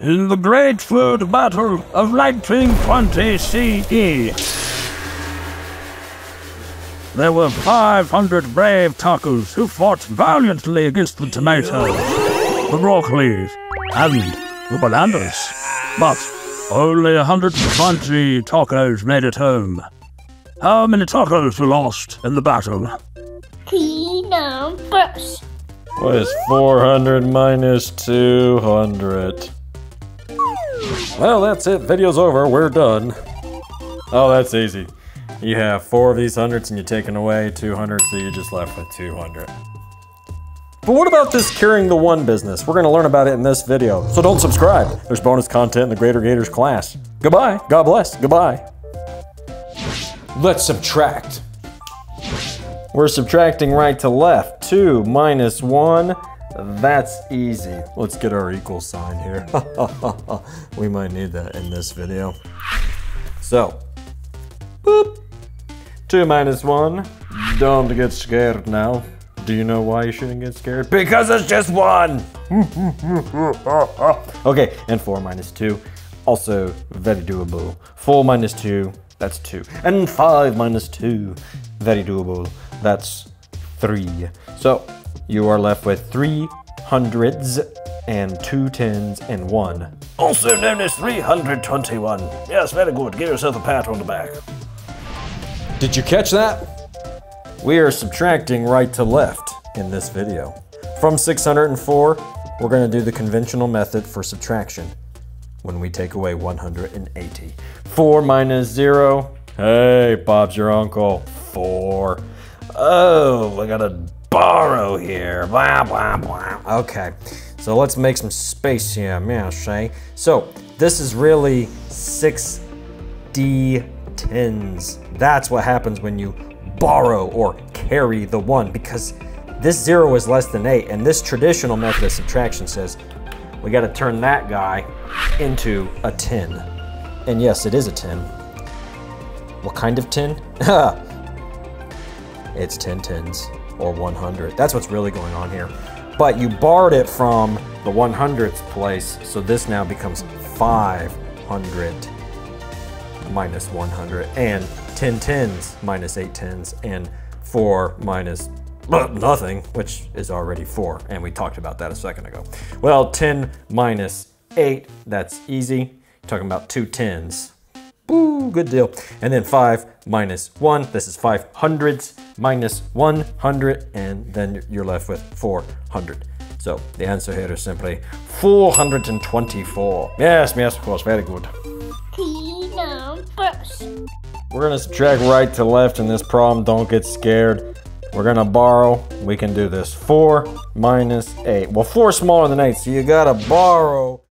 in the Great Food Battle of 1920 CE. There were 500 brave tacos who fought valiantly against the tomatoes, the broccolis, and the bananas. But only 120 tacos made it home. How many tacos were lost in the battle? Key numbers. What is 400 minus 200? Well, that's it. Video's over. We're done. Oh, that's easy. You have 4 of these hundreds and you're taking away 200, so you're just left with 200. But what about this curing the one business? We're going to learn about it in this video, so don't subscribe. There's bonus content in the Greater Gators class. Goodbye. God bless. Goodbye. Let's subtract. We're subtracting right to left. 2 minus 1, that's easy. Let's get our equal sign here. We might need that in this video. So, boop. 2 minus 1, don't get scared now. Do you know why you shouldn't get scared? Because it's just 1! Okay, and 4 minus 2, also very doable. 4 minus 2, that's 2. And 5 minus 2, very doable. That's 3. So you are left with 300s and 2 tens and 1. Also known as 321. Yes, very good. Give yourself a pat on the back. Did you catch that? We are subtracting right to left in this video. From 604, we're going to do the conventional method for subtraction when we take away 180. 4 minus 0. Hey, Bob's your uncle. 4. Oh, I gotta borrow here. Blah, blah, blah. Okay, so let's make some space here, yeah, Shay. So this is really 6d10s. That's what happens when you borrow or carry the 1, because this 0 is less than 8, and this traditional method of subtraction says we gotta turn that guy into a 10. And yes, it is a 10. What kind of 10? It's 10 tens or 100. That's what's really going on here. But you borrowed it from the 100th place, so this now becomes 500 minus 100, and 10 tens minus 8 tens, and 4 minus nothing, which is already 4, and we talked about that a second ago. Well, 10 minus 8, that's easy. You're talking about 2 tens. Ooh, good deal. And then 5 minus 1, this is 500s minus 100, and then you're left with 400. So the answer here is simply 424. Yes, of course, very good. We're gonna subtract right to left in this problem, don't get scared. We're gonna borrow, we can do this. 4 minus 8, well 4 smaller than 8, so you gotta borrow.